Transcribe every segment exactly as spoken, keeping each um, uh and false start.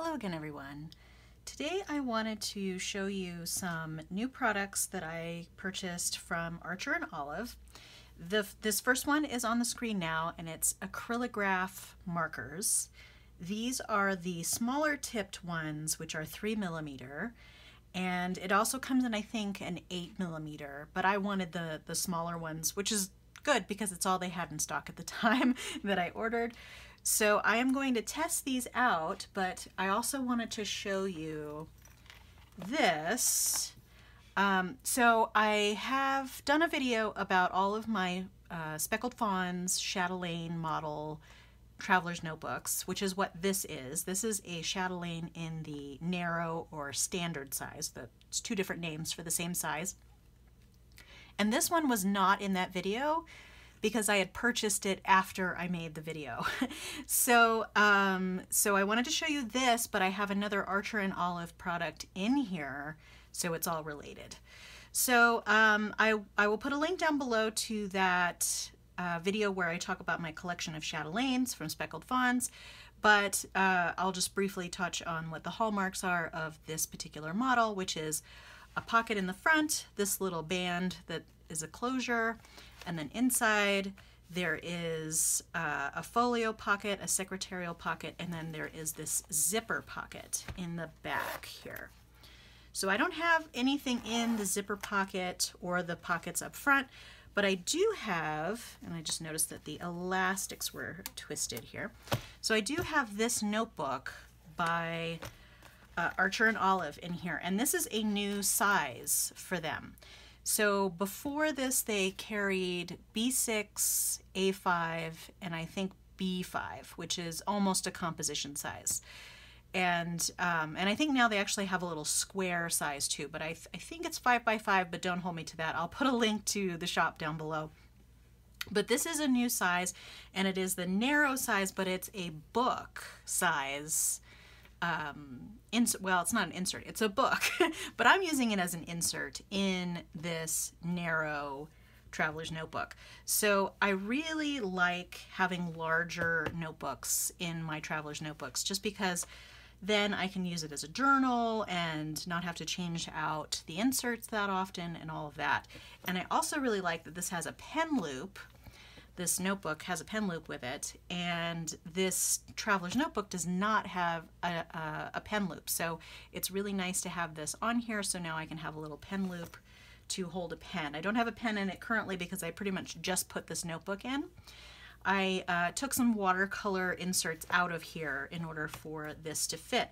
Hello again, everyone. Today I wanted to show you some new products that I purchased from Archer and Olive. The, this first one is on the screen now, and it's Acrylograph Markers. These are the smaller tipped ones, which are three millimeter, and it also comes in, I think, an eight millimeter, but I wanted the, the smaller ones, which is good because it's all they had in stock at the time that I ordered. So I am going to test these out, but I also wanted to show you this. Um, so I have done a video about all of my uh, Speckled Fawns, Chatelaine model Traveler's Notebooks, which is what this is. This is a Chatelaine in the narrow or standard size. It's two different names for the same size. And this one was not in that video because I had purchased it after I made the video. so, um, so I wanted to show you this, but I have another Archer and Olive product in here, so it's all related. So um, I, I will put a link down below to that uh, video where I talk about my collection of Chatelaines from Speckled Fawns, but uh, I'll just briefly touch on what the hallmarks are of this particular model, which is a pocket in the front, this little band that is a closure, and then inside there is uh, a folio pocket, a secretarial pocket, and then there is this zipper pocket in the back here. So I don't have anything in the zipper pocket or the pockets up front, but I do have, and I just noticed that the elastics were twisted here, so I do have this notebook by uh, Archer and Olive in here, and this is a new size for them. So before this, they carried B six, A five, and I think B five, which is almost a composition size. And um, and I think now they actually have a little square size too, but I, th I think it's five by five, but don't hold me to that. I'll put a link to the shop down below. But this is a new size, and it is the narrow size, but it's a book size. Um, ins- well, it's not an insert, it's a book, but I'm using it as an insert in this narrow Traveler's Notebook. So I really like having larger notebooks in my Traveler's Notebooks, just because then I can use it as a journal and not have to change out the inserts that often and all of that. And I also really like that this has a pen loop. This notebook has a pen loop with it, and this Traveler's Notebook does not have a, a, a pen loop. So it's really nice to have this on here, so now I can have a little pen loop to hold a pen. I don't have a pen in it currently because I pretty much just put this notebook in. I uh, took some watercolor inserts out of here in order for this to fit.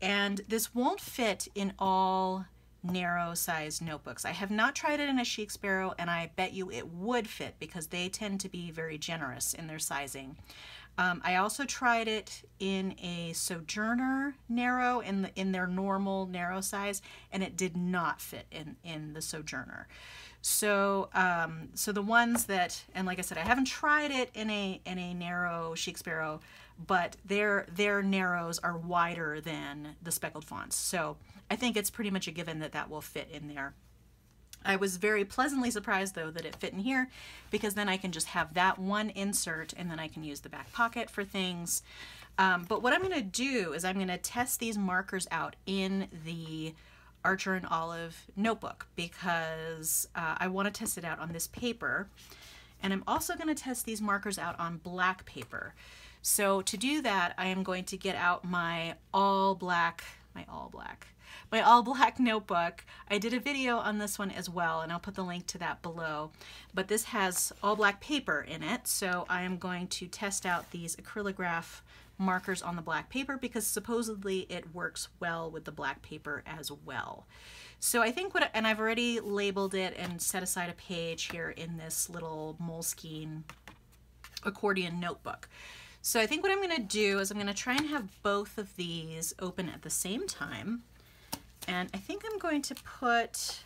And this won't fit in all narrow size notebooks. I have not tried it in a Chic Sparrow, and I bet you it would fit because they tend to be very generous in their sizing. Um, I also tried it in a Sojourner narrow in the, in their normal narrow size, and it did not fit in in the Sojourner. So um, so the ones that, and like I said, I haven't tried it in a in a narrow Chic Sparrow, but their their narrows are wider than the Speckled Fawns. So I think it's pretty much a given that that will fit in there. I was very pleasantly surprised though that it fit in here, because then I can just have that one insert and then I can use the back pocket for things. Um, but what I'm gonna do is I'm gonna test these markers out in the Archer and Olive notebook, because uh, I wanna test it out on this paper. And I'm also gonna test these markers out on black paper. So to do that, I am going to get out my all black, my all black, my all black notebook. I did a video on this one as well, and I'll put the link to that below, but this has all black paper in it. So I am going to test out these acrylograph markers on the black paper, because supposedly it works well with the black paper as well. So I think what, and I've already labeled it and set aside a page here in this little Moleskine accordion notebook. So I think what I'm gonna do is I'm gonna try and have both of these open at the same time. And I think I'm going to put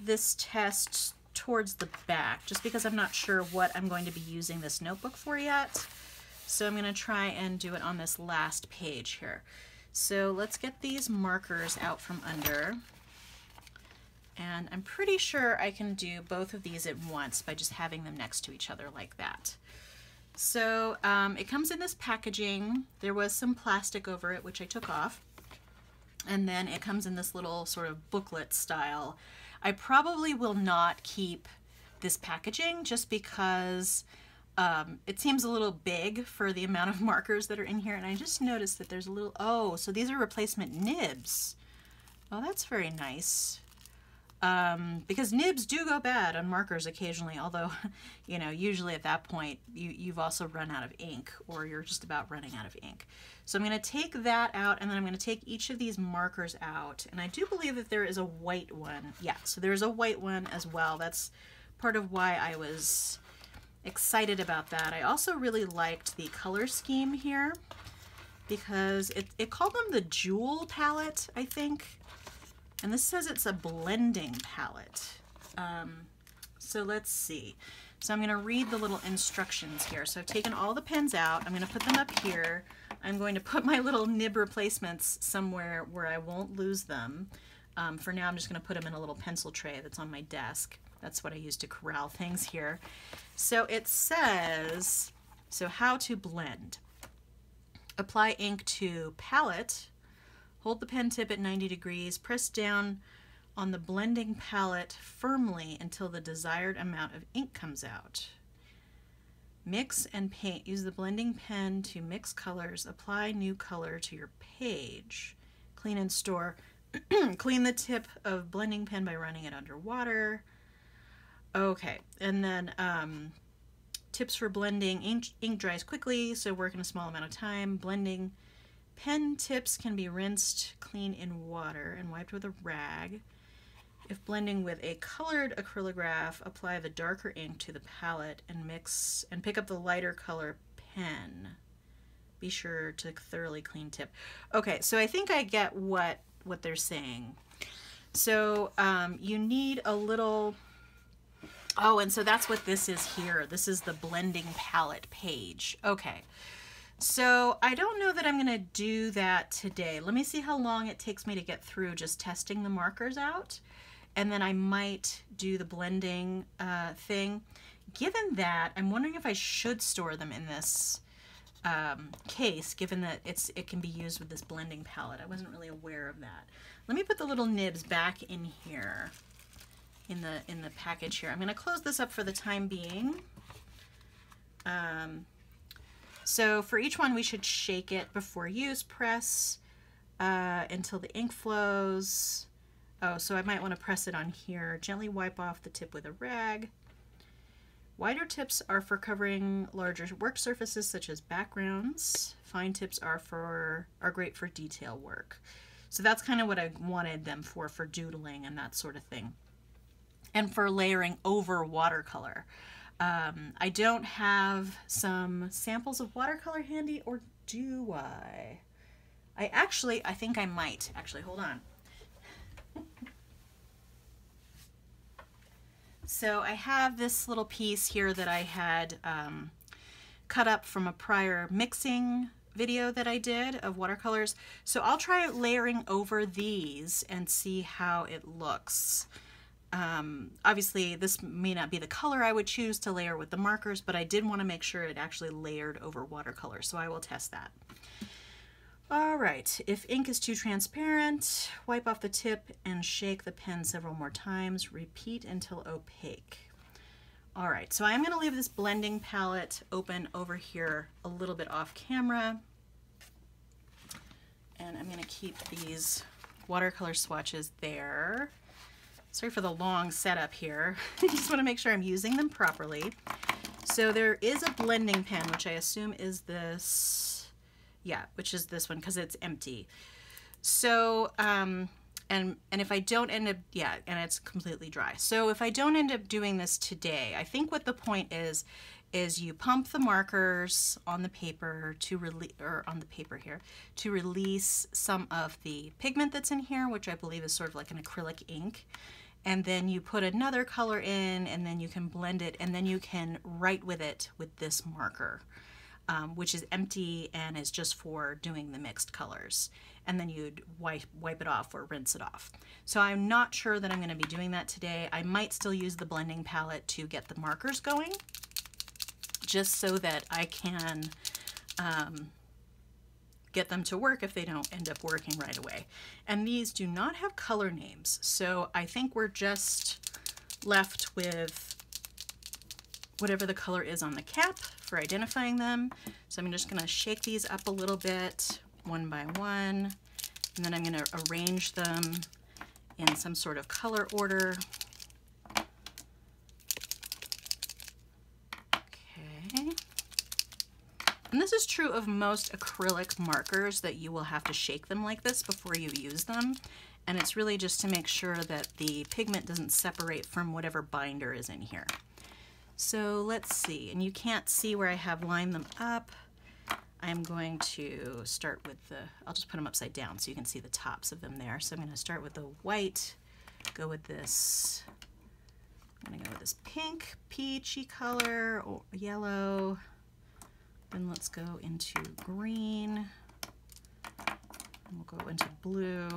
this test towards the back, just because I'm not sure what I'm going to be using this notebook for yet. So I'm gonna try and do it on this last page here. So let's get these markers out from under. And I'm pretty sure I can do both of these at once by just having them next to each other like that. So um, it comes in this packaging. There was some plastic over it, which I took off. And then it comes in this little sort of booklet style. I probably will not keep this packaging just because um, it seems a little big for the amount of markers that are in here. And I just noticed that there's a little, oh, so these are replacement nibs. Oh, that's very nice. Um, because nibs do go bad on markers occasionally, although, you know, usually at that point you, you've also run out of ink, or you're just about running out of ink. So I'm going to take that out, and then I'm going to take each of these markers out, and I do believe that there is a white one. Yeah, so there's a white one as well. That's part of why I was excited about that. I also really liked the color scheme here, because it, it called them the Jewel palette, I think. And this says it's a blending palette. Um, so let's see. So I'm gonna read the little instructions here. So I've taken all the pens out. I'm gonna put them up here. I'm going to put my little nib replacements somewhere where I won't lose them. Um, for now, I'm just gonna put them in a little pencil tray that's on my desk. That's what I use to corral things here. So it says, so how to blend. Apply ink to palette. Hold the pen tip at ninety degrees, press down on the blending palette firmly until the desired amount of ink comes out. Mix and paint. Use the blending pen to mix colors. Apply new color to your page. Clean and store. Clean the tip of blending pen by running it underwater. Okay, and then um, tips for blending. Ink, ink dries quickly, so work in a small amount of time. Blending. Pen tips can be rinsed clean in water and wiped with a rag. If blending with a colored acrylograph, apply the darker ink to the palette and mix and pick up the lighter color pen. Be sure to thoroughly clean tip. Okay, so I think I get what what they're saying. So um, you need a little, oh, and so that's what this is here. This is the blending palette page. Okay. So I don't know that I'm gonna do that today. Let me see how long it takes me to get through just testing the markers out, and then I might do the blending uh, thing. Given that, I'm wondering if I should store them in this um, case, given that it's it can be used with this blending palette. I wasn't really aware of that. Let me put the little nibs back in here, in the, in the package here. I'm gonna close this up for the time being. Um, So for each one, we should shake it before use, press uh, until the ink flows. Oh, so I might want to press it on here. Gently wipe off the tip with a rag. Wider tips are for covering larger work surfaces, such as backgrounds. Fine tips are for are great for detail work. So that's kind of what I wanted them for, for doodling and that sort of thing, and for layering over watercolor. Um, I don't have some samples of watercolor handy, or do I? I actually, I think I might. Actually, hold on. So I have this little piece here that I had um, cut up from a prior mixing video that I did of watercolors. So I'll try layering over these and see how it looks. Um, obviously this may not be the color I would choose to layer with the markers, but I did want to make sure it actually layered over watercolor, so I will test that. All right, if ink is too transparent, wipe off the tip and shake the pen several more times. Repeat until opaque. All right, so I'm going to leave this blending palette open over here a little bit off camera, and I'm going to keep these watercolor swatches there. Sorry for the long setup here. I just want to make sure I'm using them properly. So there is a blending pen, which I assume is this, yeah, which is this one because it's empty. So, um, and, and if I don't end up, yeah, and it's completely dry. So if I don't end up doing this today, I think what the point is, is you pump the markers on the paper to release, or on the paper here, to release some of the pigment that's in here, which I believe is sort of like an acrylic ink. And then you put another color in, and then you can blend it, and then you can write with it with this marker, um, which is empty and is just for doing the mixed colors. And then you'd wipe, wipe it off or rinse it off. So I'm not sure that I'm gonna be doing that today. I might still use the blending palette to get the markers going, just so that I can um, get them to work if they don't end up working right away. And these do not have color names, so I think we're just left with whatever the color is on the cap for identifying them. So I'm just going to shake these up a little bit, one by one, and then I'm going to arrange them in some sort of color order. Okay. And this is true of most acrylic markers, that you will have to shake them like this before you use them. And it's really just to make sure that the pigment doesn't separate from whatever binder is in here. So let's see, and you can't see where I have lined them up. I'm going to start with the, I'll just put them upside down so you can see the tops of them there. So I'm going to start with the white, go with this, I'm going to go with this pink, peachy color, or yellow. Then let's go into green, and we'll go into blue,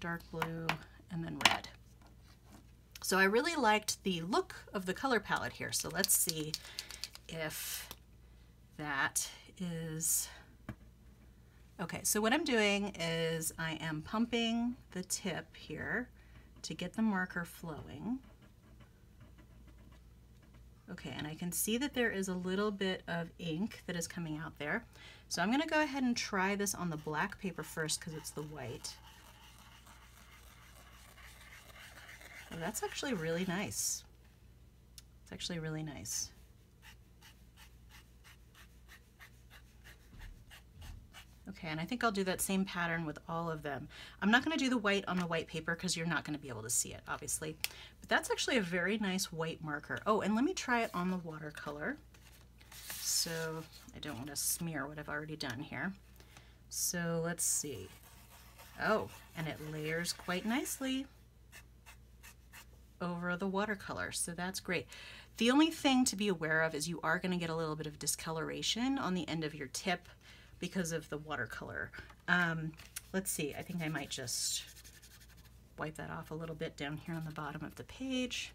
dark blue, and then red. So I really liked the look of the color palette here. So let's see if that is, okay, so what I'm doing is I am pumping the tip here to get the marker flowing. Okay, and I can see that there is a little bit of ink that is coming out there. So I'm gonna go ahead and try this on the black paper first because it's the white. Oh, that's actually really nice. It's actually really nice. Okay, and I think I'll do that same pattern with all of them. I'm not going to do the white on the white paper because you're not going to be able to see it, obviously. But that's actually a very nice white marker. Oh, and let me try it on the watercolor. So I don't want to smear what I've already done here. So let's see. Oh, and it layers quite nicely over the watercolor, so that's great. The only thing to be aware of is you are going to get a little bit of discoloration on the end of your tip because of the watercolor. Um, let's see, I think I might just wipe that off a little bit down here on the bottom of the page.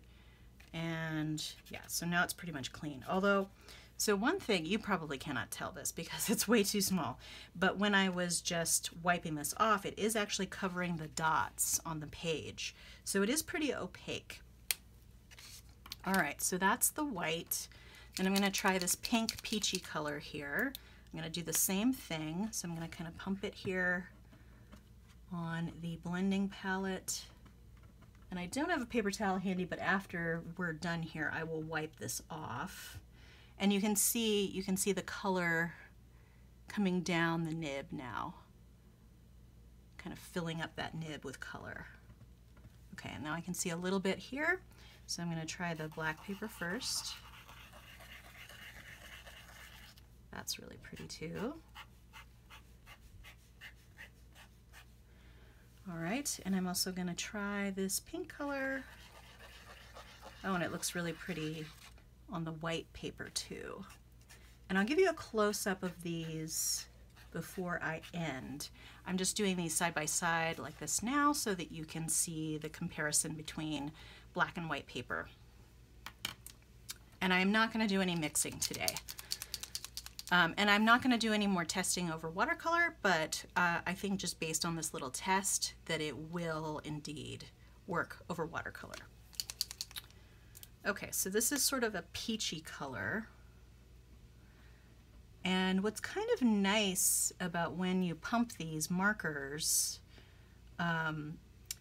And yeah, so now it's pretty much clean. Although, so one thing, you probably cannot tell this because it's way too small, but when I was just wiping this off, it is actually covering the dots on the page. So it is pretty opaque. All right, so that's the white. And I'm gonna try this pink peachy color here. I'm going to do the same thing, so I'm going to kind of pump it here on the blending palette. And I don't have a paper towel handy, but after we're done here, I will wipe this off. And you can see, you can see the color coming down the nib now, kind of filling up that nib with color. Okay, and now I can see a little bit here, so I'm going to try the black paper first. That's really pretty too. All right, and I'm also gonna try this pink color. Oh, and it looks really pretty on the white paper too. And I'll give you a close-up of these before I end. I'm just doing these side by side like this now so that you can see the comparison between black and white paper. And I'm not gonna do any mixing today. Um, and I'm not going to do any more testing over watercolor, but uh, I think just based on this little test that it will indeed work over watercolor. Okay, so this is sort of a peachy color. And what's kind of nice about when you pump these markers um,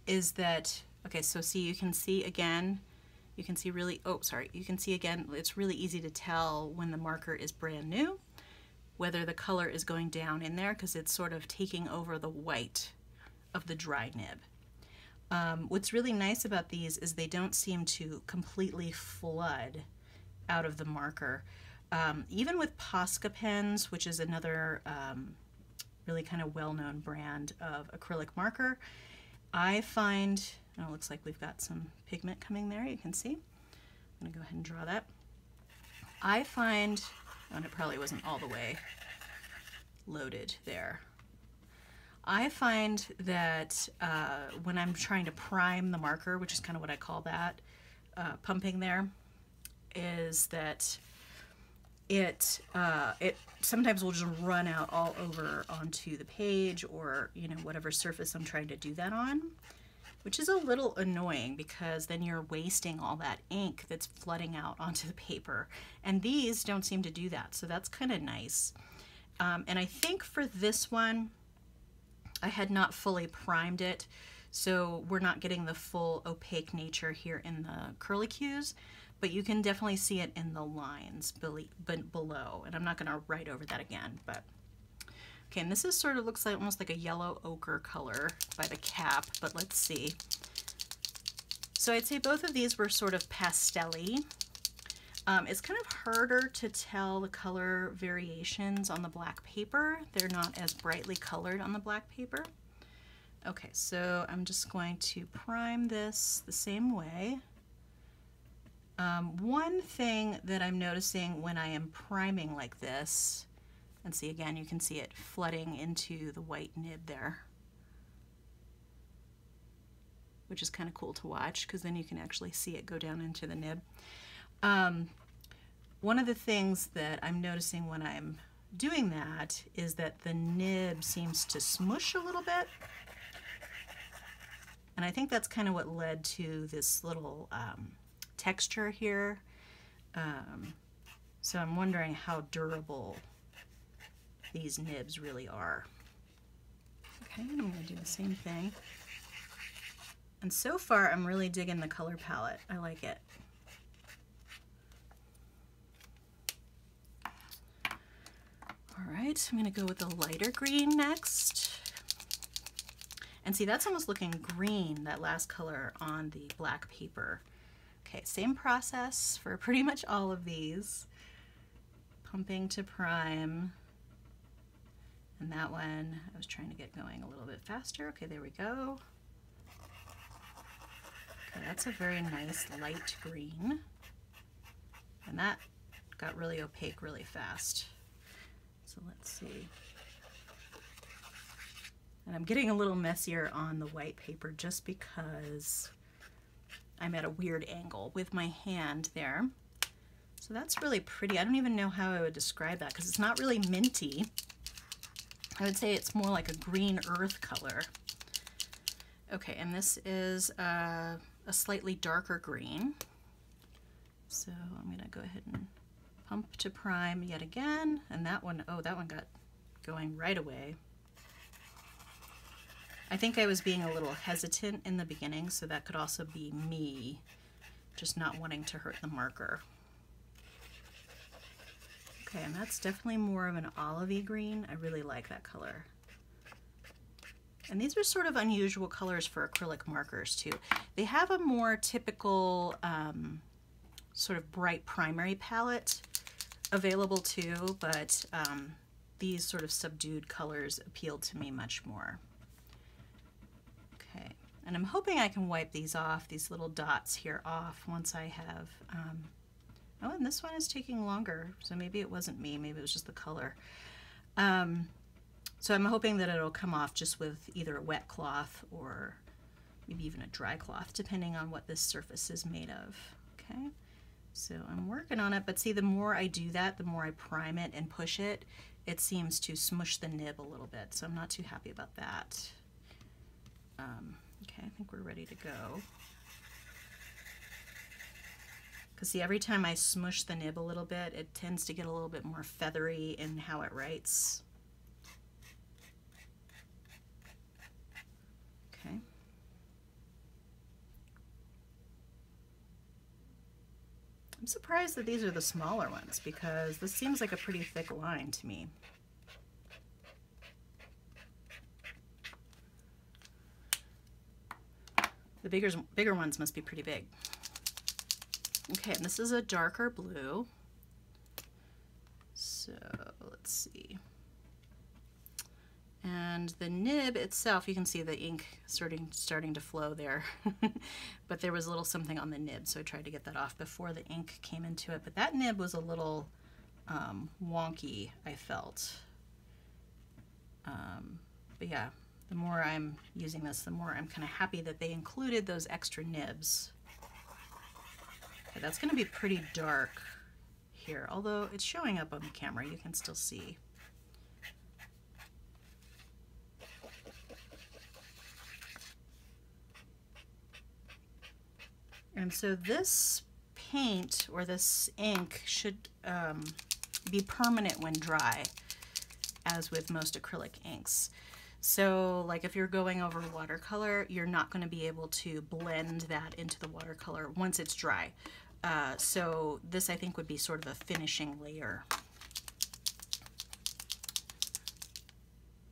is that, okay, so see, you can see again, you can see really, oh, sorry, you can see again, it's really easy to tell when the marker is brand new, whether the color is going down in there because it's sort of taking over the white of the dry nib. Um, what's really nice about these is they don't seem to completely flood out of the marker. Um, even with Posca pens, which is another um, really kind of well-known brand of acrylic marker, I find, and it looks like we've got some pigment coming there, you can see. I'm gonna go ahead and draw that. I find, and it probably wasn't all the way loaded there. I find that uh, when I'm trying to prime the marker, which is kind of what I call that, uh, pumping there, is that it uh, it sometimes will just run out all over onto the page, or you know, whatever surface I'm trying to do that on, which is a little annoying because then you're wasting all that ink that's flooding out onto the paper. And these don't seem to do that, so that's kind of nice. Um, and I think for this one, I had not fully primed it, so we're not getting the full opaque nature here in the curlicues, but you can definitely see it in the lines below. And I'm not gonna write over that again, but. Okay, and this is sort of looks like almost like a yellow ochre color by the cap, but let's see. So I'd say both of these were sort of pastel-y. Um, it's kind of harder to tell the color variations on the black paper. They're not as brightly colored on the black paper. Okay, so I'm just going to prime this the same way. Um, one thing that I'm noticing when I am priming like this, and see again, you can see it flooding into the white nib there, which is kind of cool to watch because then you can actually see it go down into the nib. Um, one of the things that I'm noticing when I'm doing that is that the nib seems to smoosh a little bit. And I think that's kind of what led to this little um, texture here. Um, so I'm wondering how durable these nibs really are. Okay, I'm gonna do the same thing. And so far, I'm really digging the color palette. I like it. All right, I'm gonna go with a lighter green next. And see, that's almost looking green, that last color on the black paper. Okay, same process for pretty much all of these. Pumping to prime. And that one, I was trying to get going a little bit faster. Okay, there we go. Okay, that's a very nice light green. And that got really opaque really fast. So let's see. And I'm getting a little messier on the white paper just because I'm at a weird angle with my hand there. So that's really pretty. I don't even know how I would describe that because it's not really minty. I would say it's more like a green earth color. Okay, and this is uh, a slightly darker green. So I'm gonna go ahead and pump to prime yet again. And that one, oh, that one got going right away. I think I was being a little hesitant in the beginning, so that could also be me just not wanting to hurt the marker. Okay, and that's definitely more of an olivey green. I really like that color. And these are sort of unusual colors for acrylic markers too. They have a more typical um, sort of bright primary palette available too, but um, these sort of subdued colors appealed to me much more. Okay, and I'm hoping I can wipe these off, these little dots here off once I have um, oh, and this one is taking longer, so maybe it wasn't me, maybe it was just the color. Um, so I'm hoping that it'll come off just with either a wet cloth or maybe even a dry cloth, depending on what this surface is made of. Okay, so I'm working on it, but see, the more I do that, the more I prime it and push it, it seems to smush the nib a little bit, so I'm not too happy about that. Um, okay, I think we're ready to go. See, every time I smush the nib a little bit, it tends to get a little bit more feathery in how it writes. Okay. I'm surprised that these are the smaller ones because this seems like a pretty thick line to me. The bigger, bigger ones must be pretty big. Okay, and this is a darker blue. So let's see. And the nib itself, you can see the ink starting, starting to flow there. But there was a little something on the nib, so I tried to get that off before the ink came into it. But that nib was a little um, wonky, I felt. Um, but yeah, the more I'm using this, the more I'm kind of happy that they included those extra nibs. That's gonna be pretty dark here, although it's showing up on the camera, you can still see. And so this paint or this ink should um, be permanent when dry, as with most acrylic inks. So like if you're going over watercolor, you're not going to be able to blend that into the watercolor once it's dry. Uh, so this I think would be sort of a finishing layer.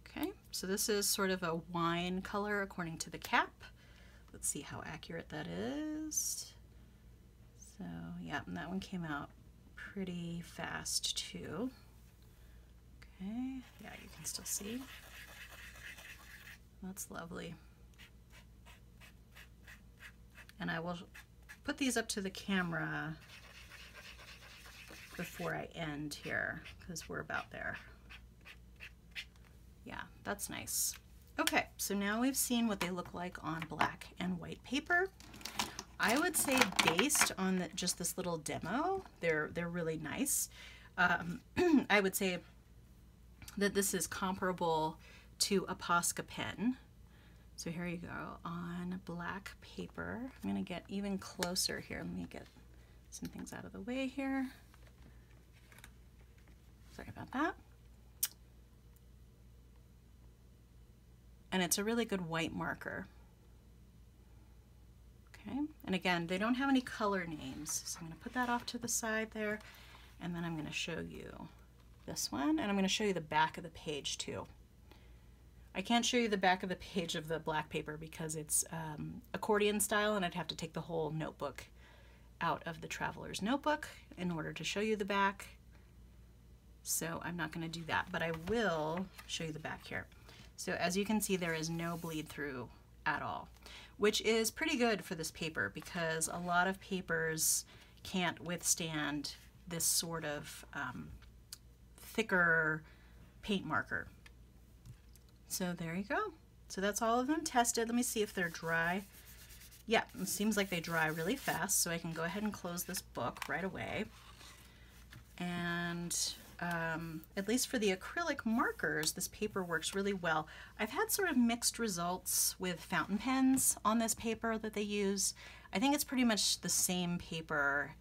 Okay, so this is sort of a wine color according to the cap. Let's see how accurate that is. So yeah, and that one came out pretty fast too. Okay, yeah, you can still see. That's lovely. And I will put these up to the camera before I end here, because we're about there. Yeah, that's nice. Okay, so now we've seen what they look like on black and white paper. I would say based on the, just this little demo, they're, they're really nice. Um, I would say that this is comparable to a Posca pen. So here you go, on black paper. I'm gonna get even closer here. Let me get some things out of the way here. Sorry about that. And it's a really good white marker. Okay, and again, they don't have any color names. So I'm gonna put that off to the side there, and then I'm gonna show you this one, and I'm gonna show you the back of the page too. I can't show you the back of the page of the black paper because it's um, accordion style, and I'd have to take the whole notebook out of the Traveler's Notebook in order to show you the back. So I'm not gonna do that, but I will show you the back here. So as you can see, there is no bleed through at all, which is pretty good for this paper because a lot of papers can't withstand this sort of um, thicker paint marker. So there you go. So that's all of them tested. Let me see if they're dry. Yeah, it seems like they dry really fast, so I can go ahead and close this book right away. And um, at least for the acrylic markers, this paper works really well. I've had sort of mixed results with fountain pens on this paper that they use. I think it's pretty much the same paper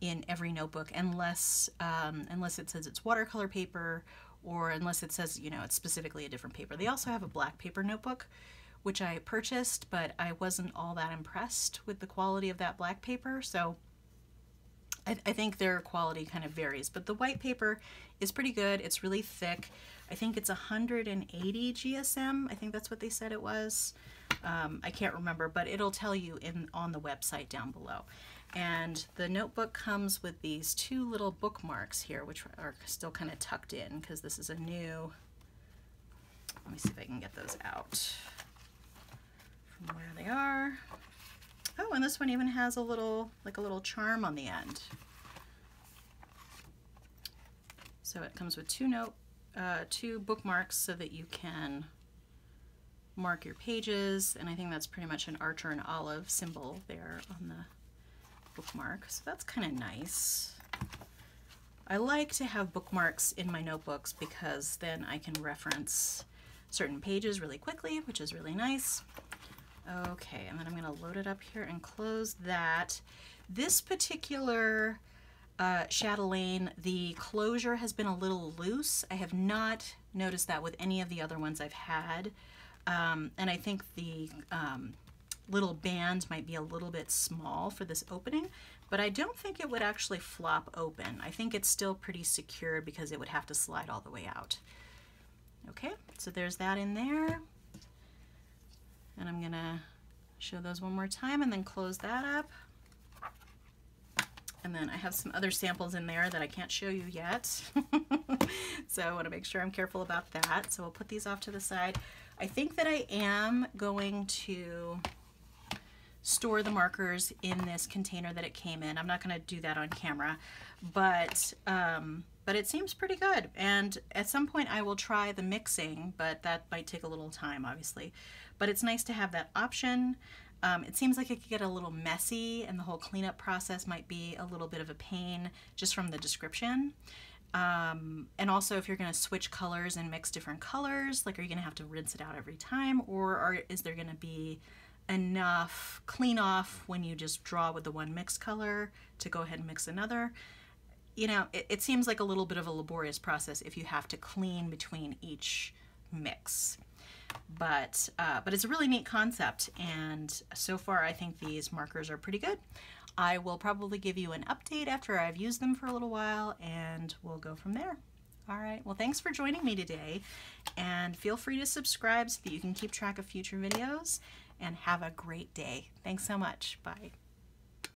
in every notebook, unless, um, unless it says it's watercolor paper, or unless it says, you know, it's specifically a different paper. They also have a black paper notebook, which I purchased, but I wasn't all that impressed with the quality of that black paper. So I, I think their quality kind of varies, but the white paper is pretty good. It's really thick. I think it's one hundred eighty G S M. I think that's what they said it was. Um, I can't remember, but it'll tell you in on the website down below. And the notebook comes with these two little bookmarks here, which are still kind of tucked in because this is a new, let me see if I can get those out from where they are. Oh, and this one even has a little, like a little charm on the end. So it comes with two note, uh, two bookmarks so that you can mark your pages. And I think that's pretty much an Archer and Olive symbol there on the bookmark, so that's kind of nice. I like to have bookmarks in my notebooks because then I can reference certain pages really quickly, which is really nice. Okay, and then I'm going to load it up here and close that. This particular uh, Chatelaine, the closure has been a little loose. I have not noticed that with any of the other ones I've had, um, and I think the um, little band might be a little bit small for this opening, but I don't think it would actually flop open. I think it's still pretty secure because it would have to slide all the way out. Okay, so there's that in there. And I'm gonna show those one more time and then close that up. And then I have some other samples in there that I can't show you yet. So I wanna make sure I'm careful about that. So we'll put these off to the side. I think that I am going to store the markers in this container that it came in. I'm not going to do that on camera, but um, but it seems pretty good. And at some point I will try the mixing, but that might take a little time, obviously. But it's nice to have that option. Um, it seems like it could get a little messy and the whole cleanup process might be a little bit of a pain just from the description. Um, and also if you're going to switch colors and mix different colors, like are you going to have to rinse it out every time, or are, is there going to be enough clean off when you just draw with the one mixed color to go ahead and mix another? You know, it, it seems like a little bit of a laborious process if you have to clean between each mix. But, uh, but it's a really neat concept, and so far I think these markers are pretty good. I will probably give you an update after I've used them for a little while, and we'll go from there. All right, well, thanks for joining me today, and feel free to subscribe so that you can keep track of future videos, and have a great day. Thanks so much. Bye.